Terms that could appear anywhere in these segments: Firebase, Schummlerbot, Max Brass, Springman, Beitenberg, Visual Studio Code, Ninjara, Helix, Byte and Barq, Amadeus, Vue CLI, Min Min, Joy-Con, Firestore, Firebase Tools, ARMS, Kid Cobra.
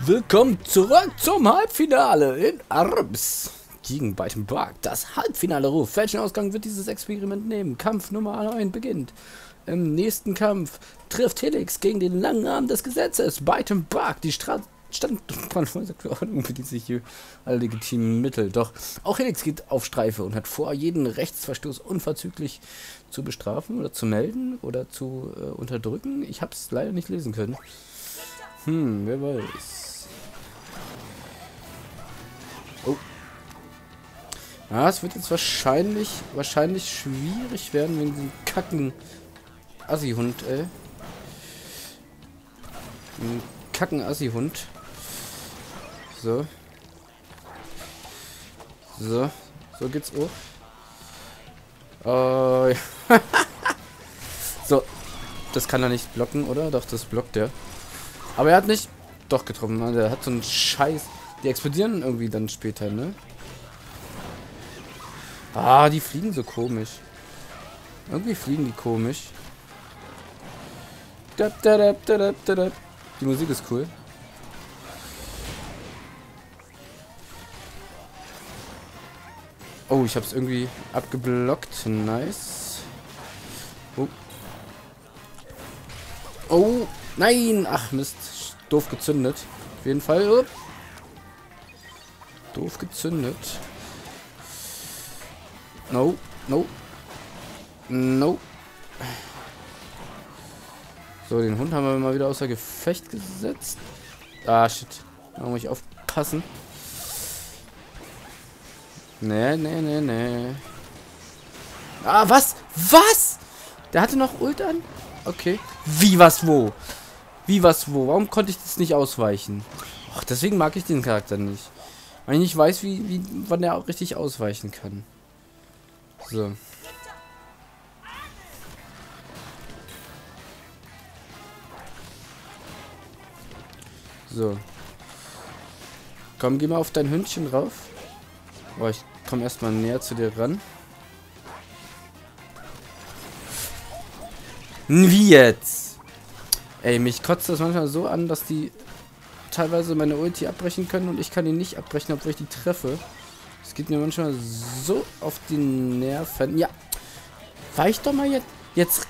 Willkommen zurück zum Halbfinale in ARMS gegen Byitenberg. Das Halbfinale-Ruf. Welchen Ausgang wird dieses Experiment nehmen? Kampf Nummer 9 beginnt. Im nächsten Kampf trifft Helix gegen den langen Arm des Gesetzes. Byitenberg, die Standortverordnung bedient sich hier alle legitimen Mittel. Doch auch Helix geht auf Streife und hat vor, jeden Rechtsverstoß unverzüglich zu bestrafen oder zu melden oder zu unterdrücken. Ich habe es leider nicht lesen können. Wer weiß. Oh. Ah, es wird jetzt wahrscheinlich schwierig werden wegen diesem kacken Assi-Hund, ey. Ein kacken Assi-Hund. So. So. So geht's auch. So. Das kann er nicht blocken, oder? Doch, das blockt er. Aber er hat nicht... Doch, getroffen. Mann. Er hat so einen Scheiß... Die explodieren irgendwie dann später, ne? Ah, die fliegen so komisch. Irgendwie fliegen die komisch. Die Musik ist cool. Oh, ich hab's irgendwie abgeblockt. Nice. Oh. Oh, nein! Ach, Mist. Doof gezündet. Auf jeden Fall. Oh. Doof gezündet. No, no. No. So, den Hund haben wir mal wieder außer Gefecht gesetzt. Ah, shit. Da muss ich aufpassen. Nee, nee, nee, nee. Ah, was? Was? Der hatte noch Ult an? Okay. Wie, was, wo? Wie, was, wo? Warum konnte ich das nicht ausweichen? Och, deswegen mag ich den Charakter nicht. Weil ich nicht weiß, wann er auch richtig ausweichen kann. So. So. Komm, geh mal auf dein Hündchen rauf. Oh, ich komme erstmal näher zu dir ran. Wie jetzt? Ey, mich kotzt das manchmal so an, dass die... teilweise meine Ulti abbrechen können und ich kann ihn nicht abbrechen, obwohl ich die treffe. Es geht mir manchmal so auf die Nerven. Ja, weicht doch mal jetzt. Jetzt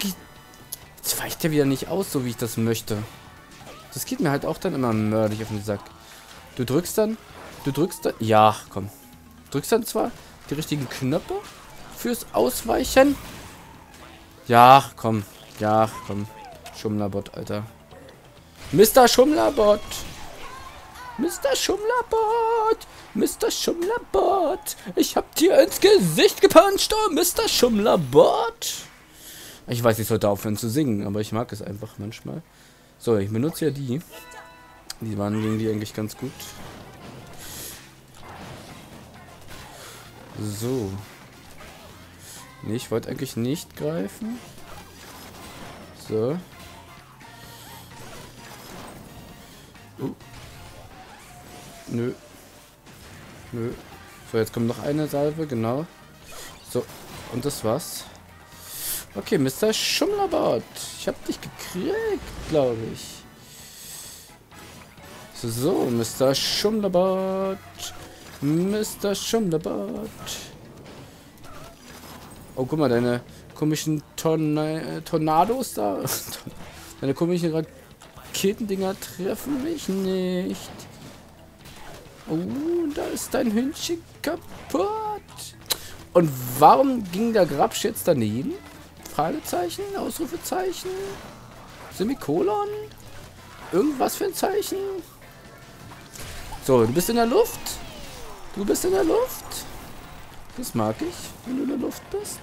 weicht der wieder nicht aus, so wie ich das möchte. Das geht mir halt auch dann immer mörderlich auf den Sack. Du drückst dann. Ja, komm. Drückst dann zwar die richtigen Knöpfe fürs Ausweichen. Ja, komm. Ja, komm. Schummlerbot, Alter. Mr. Schummlerbot. Mr. Schummlerbot! Mr. Schummlerbot! Ich hab dir ins Gesicht gepuncht, oh Mr. Schummlerbot! Ich weiß, ich sollte aufhören zu singen, aber ich mag es einfach manchmal. So, ich benutze ja die. Die waren gegen die eigentlich ganz gut. So. Nee, ich wollte eigentlich nicht greifen. So. Nö. Nö. So, jetzt kommt noch eine Salve, genau. So, und das war's. Okay, Mr. Schummlerbot. Ich hab dich gekriegt, glaube ich. So, Mr. Schummlerbot. Mr. Schummlerbot. Oh, guck mal, deine komischen Tornados da. Deine komischen Raketendinger treffen mich nicht. Oh, da ist dein Hündchen kaputt. Und warum ging der Grabsch jetzt daneben? Fragezeichen, Ausrufezeichen, Semikolon, irgendwas für ein Zeichen. So, du bist in der Luft. Du bist in der Luft. Das mag ich, wenn du in der Luft bist.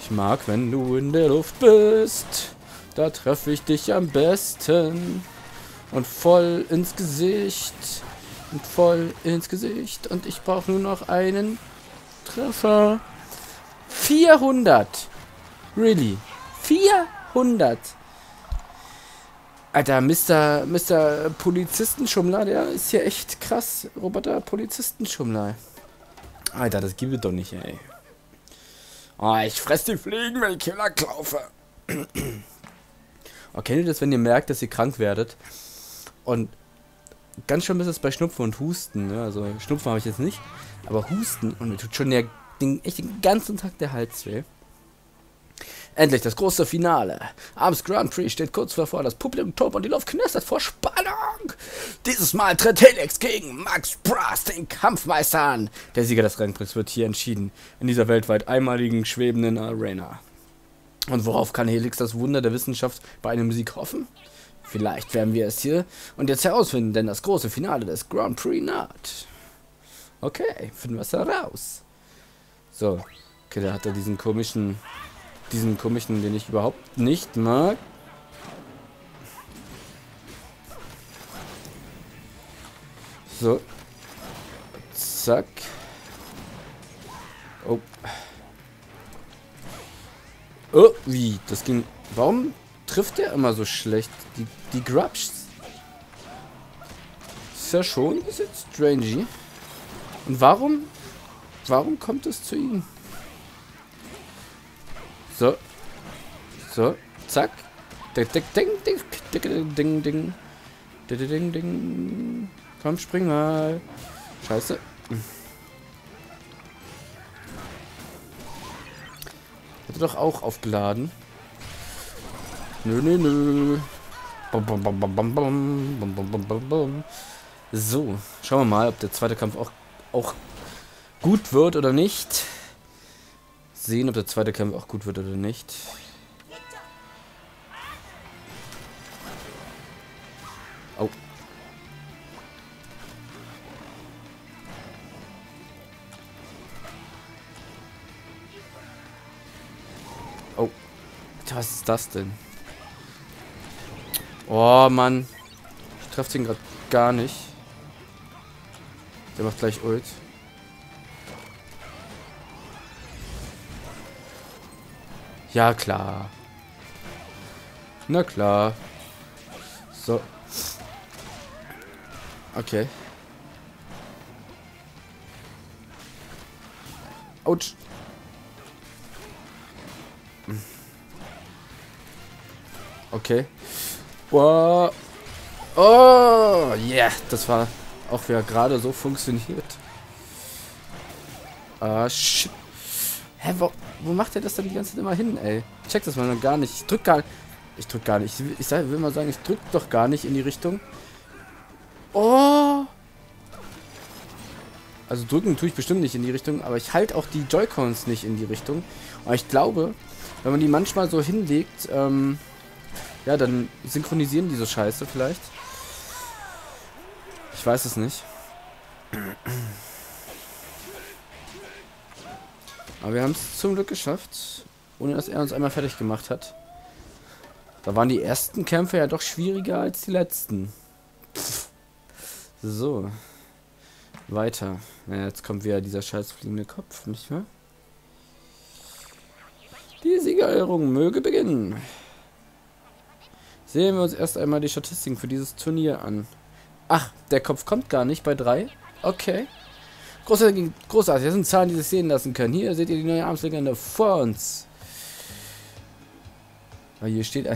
Ich mag, wenn du in der Luft bist. Da treffe ich dich am besten. Und voll ins Gesicht. Und voll ins Gesicht. Und ich brauche nur noch einen Treffer. 400. Really? 400. Alter, Mr. Polizistenschummler, der ist hier echt krass. Roboter Polizistenschummler. Alter, das gibt es doch nicht, ey. Oh, ich fress die Fliegen, wenn ich Killerklaufe. Oh, kennt ihr das, wenn ihr merkt, dass ihr krank werdet? Und ganz schön ist es bei Schnupfen und Husten, ne? Also Schnupfen habe ich jetzt nicht, aber Husten, und mir tut schon echt den ganzen Tag der Hals weh. Endlich das große Finale. ARMS Grand Prix steht kurz davor, das Publikum tobt und die Luft knistert vor Spannung. Dieses Mal tritt Helix gegen Max Brass, den Kampfmeister, an. Der Sieger des Rennprix wird hier entschieden, in dieser weltweit einmaligen schwebenden Arena. Und worauf kann Helix, das Wunder der Wissenschaft, bei einem Sieg hoffen? Vielleicht werden wir es hier und jetzt herausfinden, denn das große Finale des Grand Prix naht. Okay, finden wir es heraus. So, okay, da hat er diesen komischen, den ich überhaupt nicht mag. So. Zack. Oh. Oh, wie? Das ging... Warum trifft der immer so schlecht? Die Grubs? Ist ja schon ein bisschen strange. Und warum kommt es zu ihm? So. So. Zack. Ding, ding, ding, ding, ding. Ding, ding, ding. Komm, spring mal. Scheiße. Hätte doch auch aufgeladen. Nö, nö, nö. Bum, bum, bum, bum, bum, bum, bum, bum, bum. So. Schauen wir mal, ob der zweite Kampf auch gut wird oder nicht. Sehen, ob der zweite Kampf auch gut wird oder nicht. Oh. Oh. Was ist das denn? Oh, Mann. Ich treffe den gerade gar nicht. Der macht gleich Ult. Ja, klar. Na klar. So. Okay. Autsch. Okay. Wow. Oh, yeah. Das war auch wieder gerade so funktioniert. Ah, shit. Hä, wo macht er das denn die ganze Zeit immer hin, ey? Ich check das mal noch gar nicht. Ich drück gar nicht. Ich will mal sagen, ich drück doch gar nicht in die Richtung. Oh! Also drücken tue ich bestimmt nicht in die Richtung, aber ich halte auch die Joy-Cons nicht in die Richtung. Und ich glaube, wenn man die manchmal so hinlegt, ja, dann synchronisieren die so scheiße vielleicht. Ich weiß es nicht. Aber wir haben es zum Glück geschafft, ohne dass er uns einmal fertig gemacht hat. Da waren die ersten Kämpfe ja doch schwieriger als die letzten. So. Weiter. Ja, jetzt kommt wieder dieser scheiß fliegende Kopf, nicht wahr? Die Siegerehrung möge beginnen. Sehen wir uns erst einmal die Statistiken für dieses Turnier an. Ach, der Kopf kommt gar nicht bei 3. Okay. Großartig, das sind Zahlen, die sich sehen lassen können. Hier seht ihr die neue ARMS-Legende vor uns. Aber hier steht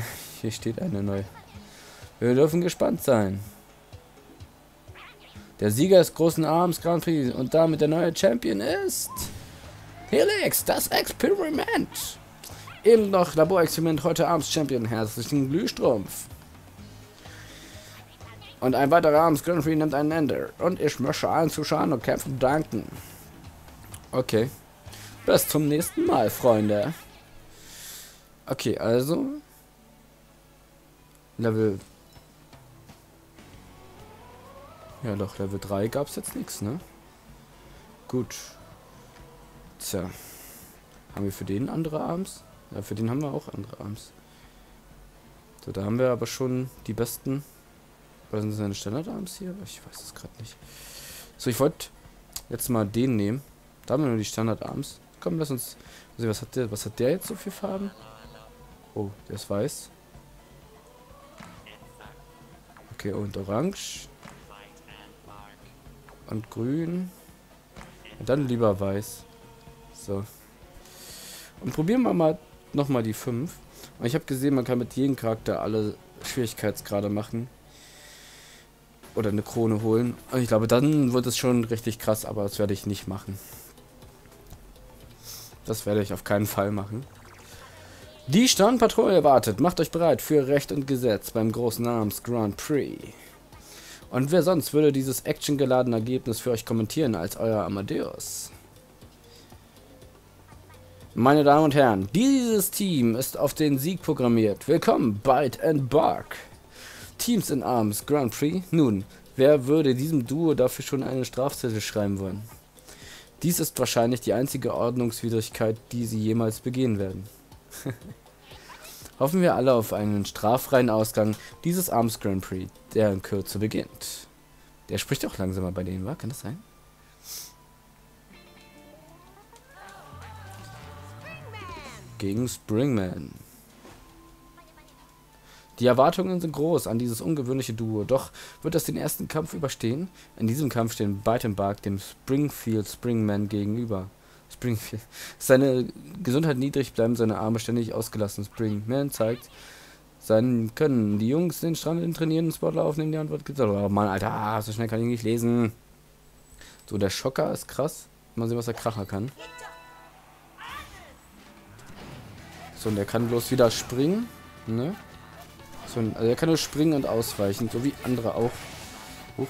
eine neue. Wir dürfen gespannt sein. Der Sieger des großen ARMS Grand Prix und damit der neue Champion ist Helix, das Experiment. Eben noch Laborexperiment, heute ARMS Champion. Herzlichen Glühstrumpf. Und ein weiterer ARMS Grand Prix nimmt ein Ende. Und ich möchte allen Zuschauern und Kämpfen danken. Okay. Bis zum nächsten Mal, Freunde. Okay, also. Level. Ja, doch, Level 3 gab es jetzt nichts, ne? Gut. Tja. Haben wir für den andere ARMS? Ja, für den haben wir auch andere ARMS. So, da haben wir aber schon die besten. Oder sind das seine Standard-Arms hier? Ich weiß es gerade nicht. So, ich wollte jetzt mal den nehmen. Da haben wir nur die Standard-Arms. Komm, lass uns sehen, was hat der jetzt so viel Farben? Oh, der ist weiß. Okay, und orange. Und grün. Und dann lieber weiß. So. Und probieren wir mal nochmal die 5. Und ich habe gesehen, man kann mit jedem Charakter alle Schwierigkeitsgrade machen. oder eine Krone holen. Und ich glaube, dann wird es schon richtig krass, aber das werde ich nicht machen. Das werde ich auf keinen Fall machen. Die Strandpatrouille wartet. Macht euch bereit für Recht und Gesetz beim großen ARMS Grand Prix. Und wer sonst würde dieses actiongeladene Ergebnis für euch kommentieren als euer Amadeus? Meine Damen und Herren, dieses Team ist auf den Sieg programmiert. Willkommen, Byte and Barq. Teams in ARMS Grand Prix. Nun, wer würde diesem Duo dafür schon einen Strafzettel schreiben wollen? Dies ist wahrscheinlich die einzige Ordnungswidrigkeit, die sie jemals begehen werden. Hoffen wir alle auf einen straffreien Ausgang dieses ARMS Grand Prix, der in Kürze beginnt. Der spricht auch langsamer bei denen, wa? Kann das sein? Gegen Springman. Die Erwartungen sind groß an dieses ungewöhnliche Duo, doch wird es den ersten Kampf überstehen? In diesem Kampf stehen Beitenberg dem Springman gegenüber. Springfield. Seine Gesundheit niedrig bleiben, seine Arme ständig ausgelassen. Springman zeigt sein Können. Die Jungs den Strand in trainieren, Sportler aufnehmen, die Antwort gibt. Oh Mann, Alter, so schnell kann ich nicht lesen. So, der Schocker ist krass. Mal sehen, was der Kracher kann. So, und der kann bloß wieder springen. Ne? So, also er kann nur springen und ausweichen, so wie andere auch. Huch.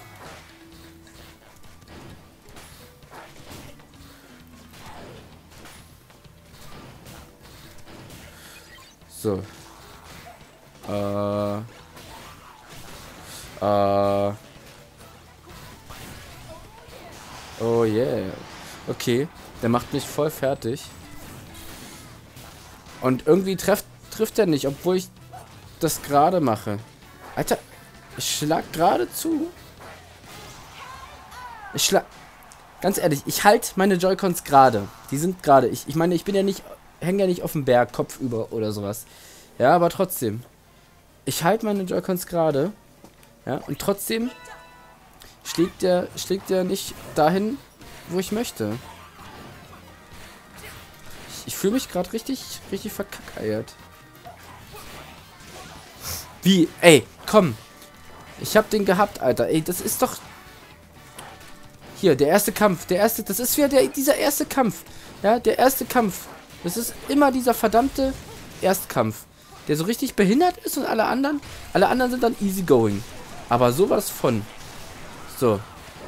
So. Oh yeah. Okay, der macht mich voll fertig. Und irgendwie trifft er nicht, obwohl ich das gerade mache. Alter, ich schlag gerade zu. Ich schlag... Ganz ehrlich, ich halte meine Joy-Cons gerade. Die sind gerade. Ich meine, ich bin ja nicht... Hänge ja nicht auf dem Berg, Kopf über oder sowas. Ja, aber trotzdem. Ich halte meine Joy-Cons gerade. Ja, und trotzdem schlägt der nicht dahin, wo ich möchte. Ich fühle mich gerade richtig verkackeiert. Wie? Ey, komm. Ich hab den gehabt, Alter. Ey, das ist doch... Hier, der erste Kampf. Das ist wieder dieser erste Kampf. Ja, der erste Kampf. Das ist immer dieser verdammte Erstkampf, der so richtig behindert ist und alle anderen sind dann easygoing. Aber sowas von. So.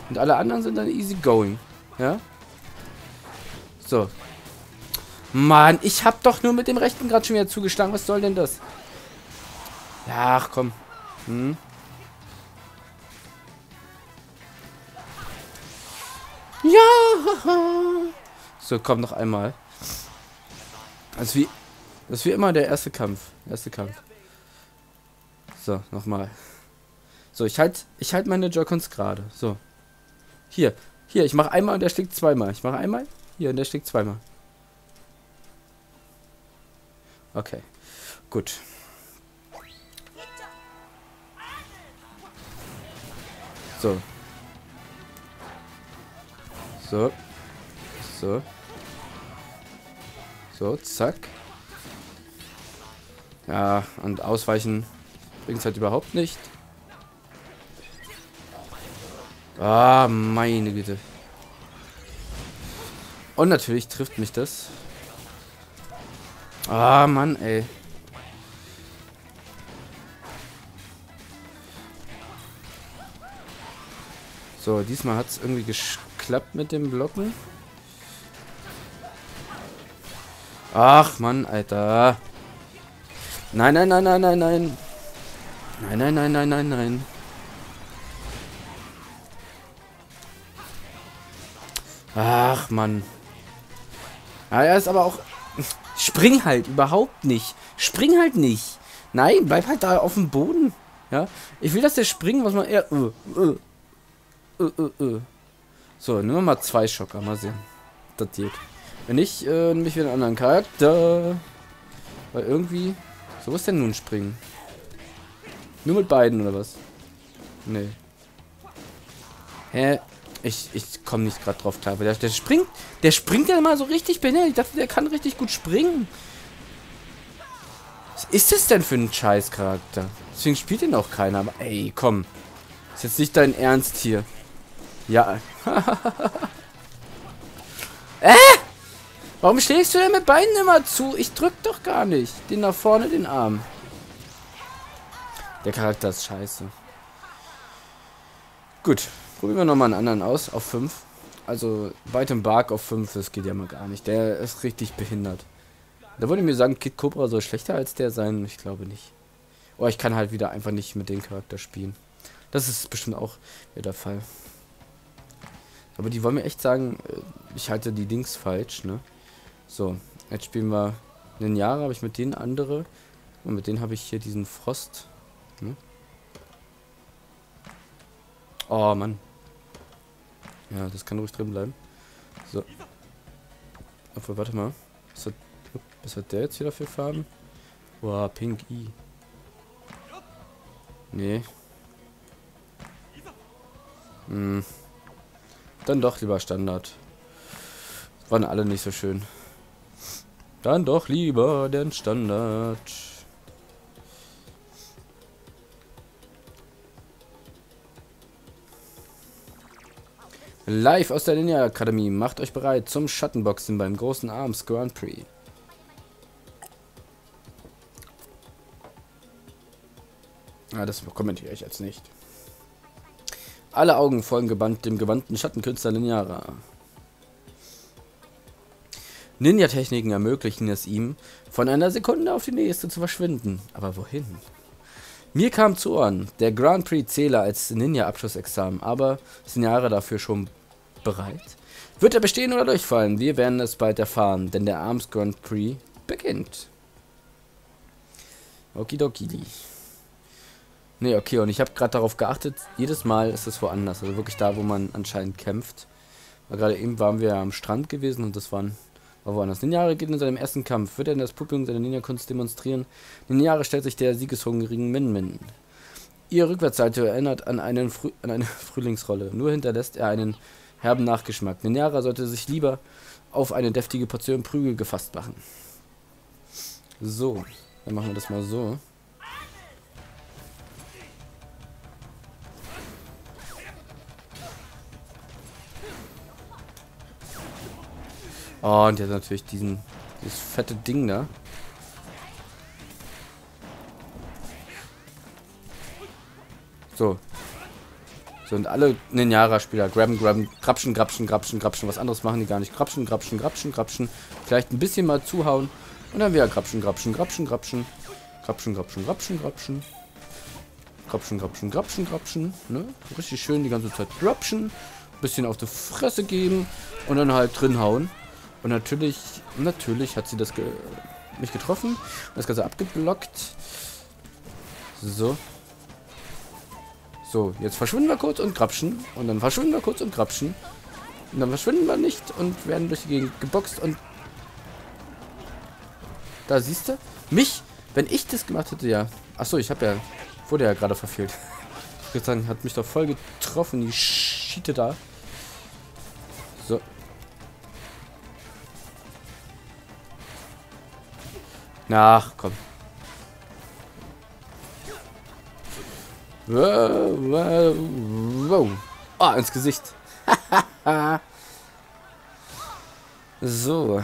Und alle anderen sind dann easygoing. Ja? So. Mann, ich hab doch nur mit dem rechten gerade schon wieder zugeschlagen. Was soll denn das? Ja, ach komm. Hm. Ja. So, komm noch einmal. Das ist wie immer der erste Kampf. So, nochmal. So, ich halt meine Joy-Cons gerade. So. Hier, ich mache einmal und der schlägt zweimal. Ich mache einmal, hier und der schlägt zweimal. Okay. Gut. So. So, zack. Ja, und ausweichen bringt es halt überhaupt nicht. Ah, meine Güte. Und natürlich trifft mich das. Ah, Mann, ey. So, diesmal hat es irgendwie geklappt mit dem Blocken. Ach, Mann, Alter. Nein. Nein. Ach, Mann. Ah, er ist aber auch... Spring halt überhaupt nicht. Spring halt nicht. Nein, bleib halt da auf dem Boden. Ja, ich will, dass der springen, was man eher... So, nehmen wir mal 2 Schocker. Mal sehen. Das geht. Wenn nicht, nehme ich wieder einen anderen Charakter. Weil irgendwie... So, was denn nun springen? Nur mit beiden, oder was? Nee. Hä? Ich komme nicht gerade drauf klar. Der springt ja mal so richtig behindert. Ich dachte, der kann richtig gut springen. Was ist das denn für ein Scheiß-Charakter? Deswegen spielt ihn auch keiner. Aber ey, komm. Ist jetzt nicht dein Ernst hier. Ja. Warum schlägst du denn mit beiden immer zu? Ich drück doch gar nicht. Den nach vorne, den Arm. Der Charakter ist scheiße. Gut. Probieren wir nochmal einen anderen aus. Auf 5. Also, Byte and Barq auf 5. Das geht ja mal gar nicht. Der ist richtig behindert. Da würde ich mir sagen, Kid Cobra soll schlechter als der sein. Ich glaube nicht. Oh, ich kann halt wieder einfach nicht mit dem Charakter spielen. Das ist bestimmt auch der Fall. Aber die wollen mir echt sagen, ich halte die Dings falsch, ne? So, jetzt spielen wir Ninjara, habe ich mit denen andere. Und mit denen habe ich hier diesen Frost. Ne? Oh, Mann. Ja, das kann ruhig drin bleiben. So. Obwohl, warte mal. Was hat der jetzt wieder für Farben? Boah, Pink I. Nee. Hm. Dann doch lieber Standard. Waren alle nicht so schön. Dann doch lieber den Standard. Live aus der Ninja-Akademie. Macht euch bereit zum Schattenboxen beim großen ARMS Grand Prix. Ah, das kommentiere ich jetzt nicht. Alle Augen folgen gebannt dem gewandten Schattenkünstler Ninjara. Ninja-Techniken ermöglichen es ihm, von einer Sekunde auf die nächste zu verschwinden. Aber wohin? Mir kam zu Ohren, der Grand Prix zähle als Ninja-Abschlussexamen, aber sind Jahre dafür schon bereit? Wird er bestehen oder durchfallen? Wir werden es bald erfahren, denn der ARMS Grand Prix beginnt. Okidoki. Ne, okay, und ich habe gerade darauf geachtet, jedes Mal ist es woanders, also wirklich da, wo man anscheinend kämpft. Weil gerade eben waren wir ja am Strand gewesen und das war woanders. Ninjara geht in seinem ersten Kampf, wird er das Publikum seine Ninja-Kunst demonstrieren. Ninjara stellt sich der siegeshungrigen Min Min. Ihr Rückwärtssalto erinnert an eine Frühlingsrolle, nur hinterlässt er einen herben Nachgeschmack. Ninjara sollte sich lieber auf eine deftige Portion Prügel gefasst machen. So, dann machen wir das mal so. Oh, und der hat natürlich dieses fette Ding da. So. So, und alle Ninjara-Spieler grabben, grabben, grapschen, grapschen, grapschen, grapschen. Was anderes machen die gar nicht. Grapschen, grapschen, grapschen, grapschen. Vielleicht ein bisschen mal zuhauen. Und dann wieder grapschen, grapschen, grapschen, grapschen. Grapschen, grapschen, grapschen, grapschen. Grapschen, grapschen, grapschen, grapschen. Ne? Richtig schön die ganze Zeit grapschen. Bisschen auf die Fresse geben. Und dann halt drin hauen. Und natürlich hat sie das mich getroffen. Und das Ganze abgeblockt. So. So, jetzt verschwinden wir kurz und grapschen. Und dann verschwinden wir kurz und grapschen. Und dann verschwinden wir nicht und werden durch die Gegend geboxt und... Da siehst du mich, wenn ich das gemacht hätte, ja. Achso, wurde ja gerade verfehlt. Ich würde sagen, hat mich doch voll getroffen, die Schiete da. So. Ach, komm. Wow, wow, wow. Ah, ins Gesicht. So.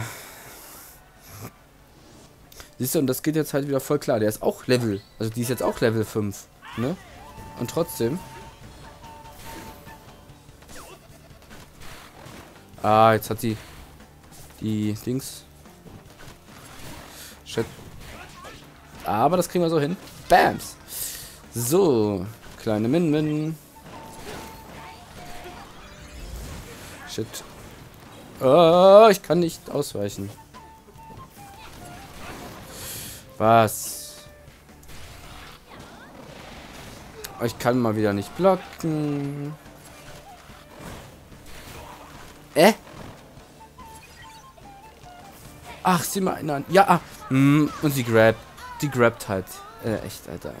Siehst du, und das geht jetzt halt wieder voll klar. Der ist auch Level. Also die ist jetzt auch Level 5. Ne? Und trotzdem. Ah, jetzt hat sie die Dings. Shit. Aber das kriegen wir so hin. Bams. So. Kleine Min Min. Shit. Oh, ich kann nicht ausweichen. Was? Ich kann mal wieder nicht blocken. Ach, sieh mal einen an. Ja, und sie grabt. Die grabt halt. Echt, Alter.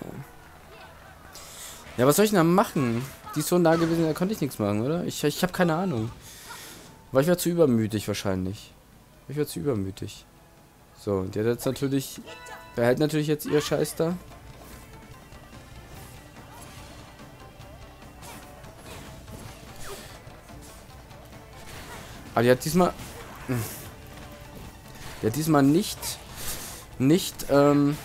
Ja, was soll ich denn da machen? Die ist so nah gewesen, da konnte ich nichts machen, oder? Ich habe keine Ahnung. Weil ich war zu übermütig wahrscheinlich. So, und der hat jetzt natürlich... Behält natürlich jetzt ihr Scheiß da. Aber die hat diesmal... Die hat diesmal nicht den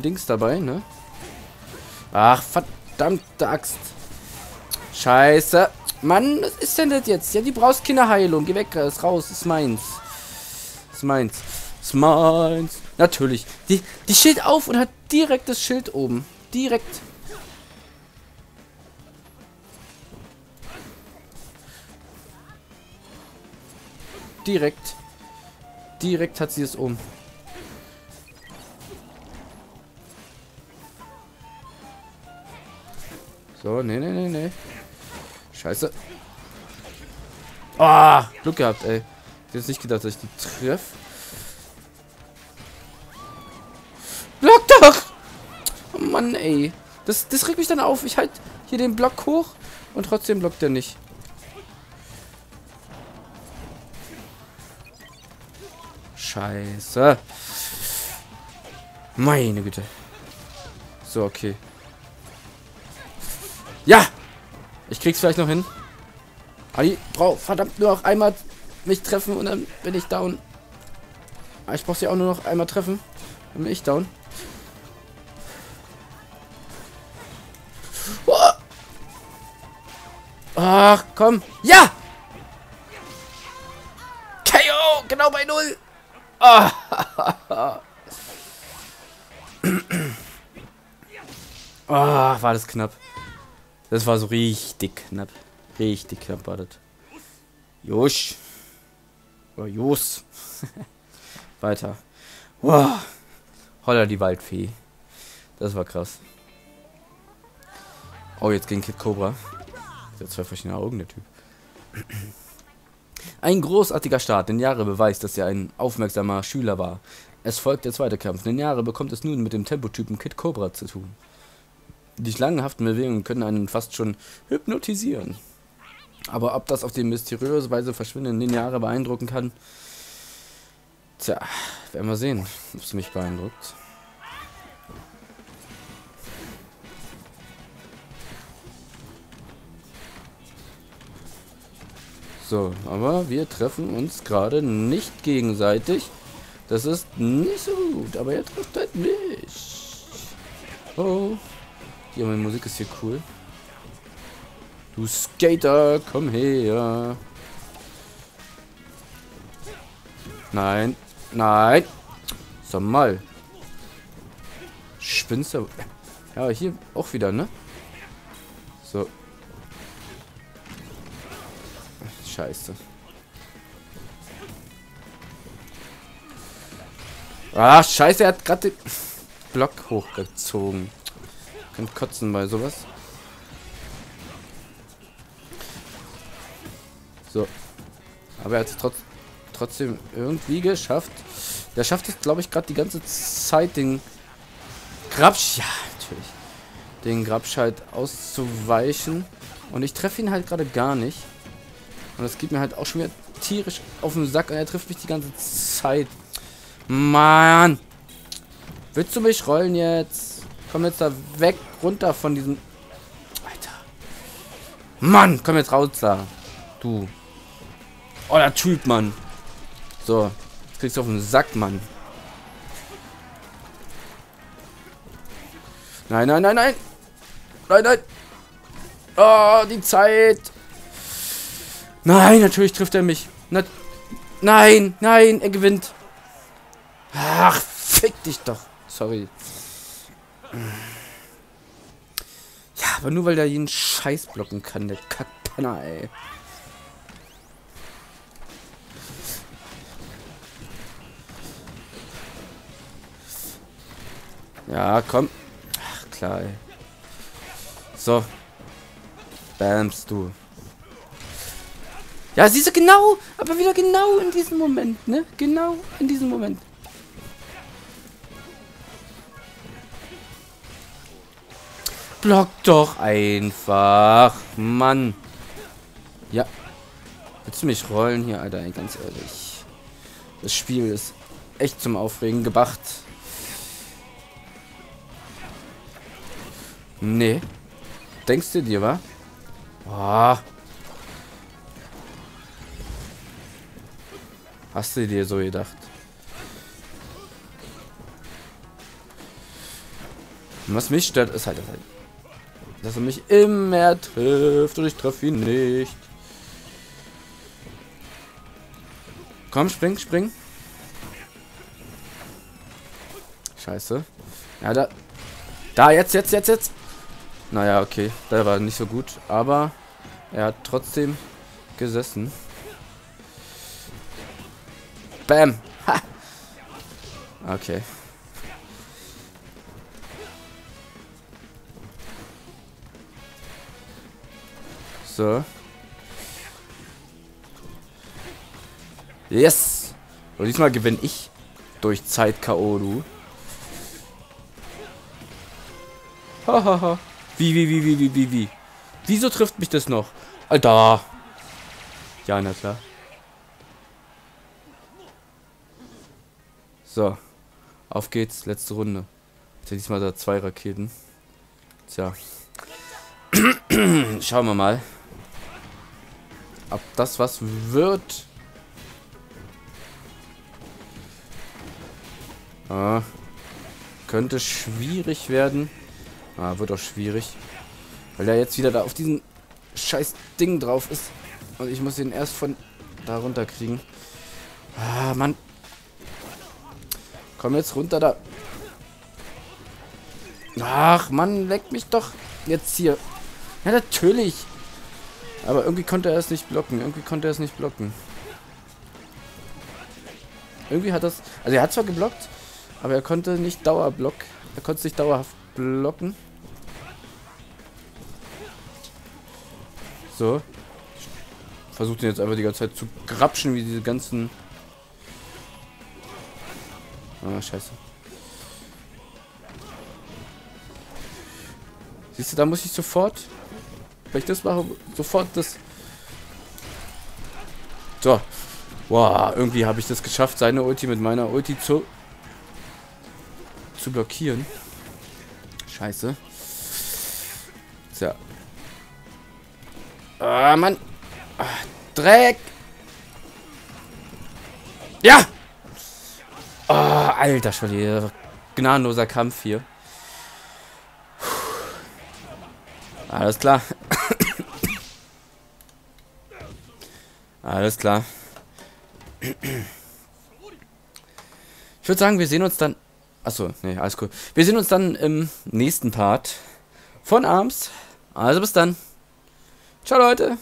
Dings dabei, ne? Ach, verdammte Axt. Scheiße. Mann, was ist denn das jetzt? Ja, die brauchst keine Heilung. Geh weg, ist raus. Ist meins. Ist meins. Ist meins. Natürlich. Die Schild auf und hat direkt das Schild oben. Direkt. Direkt. Direkt hat sie es oben. So, nee, nee, nee, nee. Scheiße. Ah, oh, Glück gehabt, ey. Ich hätte jetzt nicht gedacht, dass ich die treffe. Block doch! Oh Mann, ey. Das regt mich dann auf. Ich halte hier den Block hoch und trotzdem blockt er nicht. Scheiße. Meine Güte. So, okay. Ja! Ich krieg's vielleicht noch hin. Ali, brauch verdammt nur noch einmal mich treffen und dann bin ich down. Ich brauch sie auch nur noch einmal treffen. Dann bin ich down. Oh. Ach, komm. Ja! KO! Genau bei 0! Ah, oh, war das knapp. Das war so richtig knapp. Richtig knapp war das. Josh. Oder Jos. Weiter. Wow. Holla die Waldfee. Das war krass. Oh, jetzt gegen Kid Cobra. Der hat zwei verschiedene Augen, der Typ. Ein großartiger Start. Ninjara beweist, dass er ein aufmerksamer Schüler war. Es folgt der zweite Kampf. Ninjara bekommt es nun mit dem Tempotypen Kid Cobra zu tun. Die schlangenhaften Bewegungen können einen fast schon hypnotisieren. Aber ob das auf die mysteriöse Weise verschwindenden Ninjara beeindrucken kann? Tja, werden wir sehen, ob es mich beeindruckt. So, aber wir treffen uns gerade nicht gegenseitig. Das ist nicht so gut, aber ihr trifft halt mich. Oh. Ja, meine Musik ist hier cool. Du Skater, komm her. Nein, nein. Sag mal. Spinnst du? Ja, hier auch wieder, ne? So. Scheiße. Ah, scheiße, er hat gerade den Block hochgezogen. Kann kotzen bei sowas. So. Aber er hat es trotzdem irgendwie geschafft. Der schafft es, glaube ich, gerade die ganze Zeit den Grabsch... Ja, natürlich. Den Grabsch halt auszuweichen. Und ich treffe ihn halt gerade gar nicht. Und das geht mir halt auch schon wieder tierisch auf den Sack. Und er trifft mich die ganze Zeit. Mann! Willst du mich rollen jetzt? Komm jetzt da weg, runter von diesem... Alter. Mann, komm jetzt raus da. Du. Oh, der Typ, Mann. So, jetzt kriegst du auf den Sack, Mann. Nein, nein, nein, nein. Nein, nein. Oh, die Zeit. Nein, natürlich trifft er mich. Nein, nein, er gewinnt. Ach, fick dich doch. Sorry. Ja, aber nur weil der jeden Scheiß blocken kann, der Kackpenner, ey. Ja, komm. Ach, klar, ey. So. Bams, du. Ja, siehst du, genau, aber wieder genau in diesem Moment, ne? Genau in diesem Moment. Block doch einfach, Mann. Ja. Willst du mich rollen hier, Alter? Ganz ehrlich. Das Spiel ist echt zum Aufregen gemacht. Nee. Denkst du dir, wa? Oh. Hast du dir so gedacht? Und was mich stört, ist halt, dass er mich immer trifft und ich treffe ihn nicht. Komm, spring, spring. Scheiße. Ja, da. Da, jetzt. Naja, okay. Da war nicht so gut. Aber er hat trotzdem gesessen. Bam. Ha. Okay. So. Yes! Und diesmal gewinne ich durch Zeit K.O., du. Hahaha. Wie? Wieso trifft mich das noch? Alter! Ja, na klar. So. Auf geht's, letzte Runde. Jetzt diesmal da 2 Raketen. Tja. Schauen wir mal. Ob das was wird. Ah, könnte schwierig werden. Ah, wird auch schwierig. Weil er jetzt wieder da auf diesen scheiß Ding drauf ist. Und ich muss ihn erst von da runter kriegen. Ah, Mann. Komm jetzt runter da. Ach, Mann, leck mich doch. Jetzt hier. Ja, natürlich. Aber irgendwie konnte er es nicht blocken. Irgendwie hat das... Also er hat zwar geblockt, aber er konnte nicht dauerhaft blocken. So. Ich versuche ihn jetzt einfach die ganze Zeit zu grapschen, wie diese ganzen... Ah, scheiße. Siehst du, da muss ich sofort... Wenn ich das mache, sofort das... So. Wow, irgendwie habe ich das geschafft, seine Ulti mit meiner Ulti zu blockieren. Scheiße. Tja. Ah, Mann. Ah, Dreck. Ja! Oh, alter Schwede. Gnadenloser Kampf hier. Alles klar. Alles klar. Ich würde sagen, wir sehen uns dann... Achso, nee, alles cool. Wir sehen uns dann im nächsten Part von ARMS. Also bis dann. Ciao, Leute.